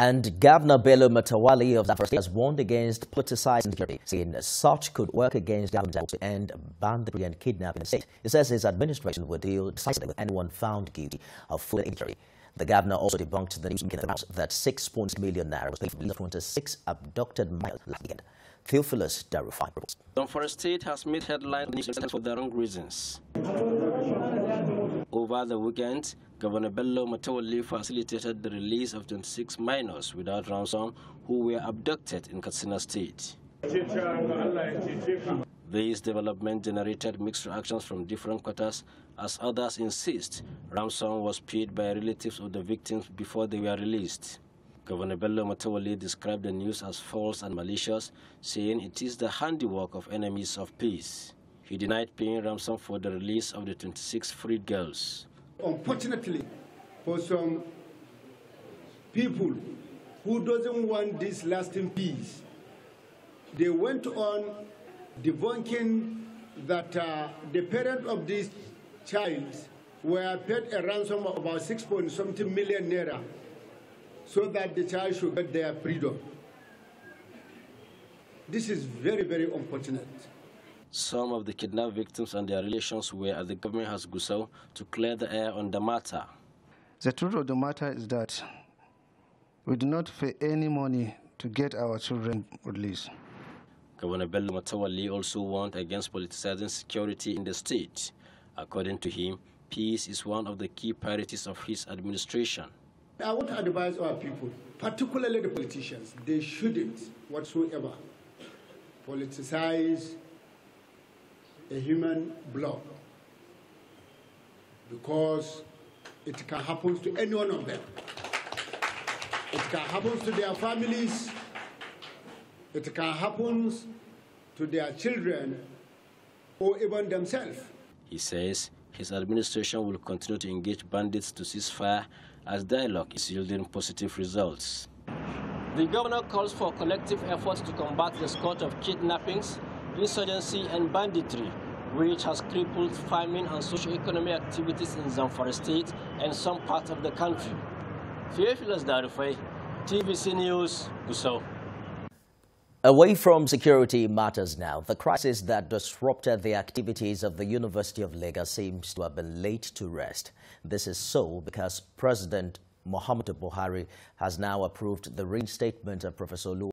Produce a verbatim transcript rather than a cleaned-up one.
And Governor Bello Matawalle of Zamfara State has warned against politicized insecurity, saying such could work against the government to end banditry and kidnapping in the state. He says his administration will deal decisively with anyone found guilty of food insecurity. The governor also debunked the news that six point six million naira was paid for twenty-six abducted minors last weekend. Theophilus Darufai reports. Zamfara State has made headlines for the wrong reasons. Over the weekend, Governor Bello Matawalle facilitated the release of twenty-six minors without ransom who were abducted in Katsina State. This development generated mixed reactions from different quarters, as others insist ransom was paid by relatives of the victims before they were released. Governor Bello Matawalle described the news as false and malicious, saying it is the handiwork of enemies of peace. He denied paying ransom for the release of the twenty-six freed girls. Unfortunately, for some people who doesn't want this lasting peace, they went on debunking that uh, the parents of this child were paid a ransom of about six point something million naira so that the child should get their freedom. This is very, very unfortunate. Some of the kidnapped victims and their relations were at the government house Gusau to clear the air on the matter. The truth of the matter is that we do not pay any money to get our children released. Governor Bello Matawalle also warned against politicizing security in the state. According to him, peace is one of the key priorities of his administration. I want to advise our people, particularly the politicians, they shouldn't whatsoever politicize a human blood, because it can happen to any one of them. It can happen to their families. It can happen to their children or even themselves. He says his administration will continue to engage bandits to cease fire as dialogue is yielding positive results. The governor calls for collective efforts to combat the scourge of kidnappings, insurgency and banditry, which has crippled farming and socio-economic activities in Zamfara State and some parts of the country. Theophilus Darufai, T V C News, Gusau. Away from security matters now, the crisis that disrupted the activities of the University of Lagos seems to have been laid to rest. This is so because President Muhammadu Buhari has now approved the reinstatement of Professor Lu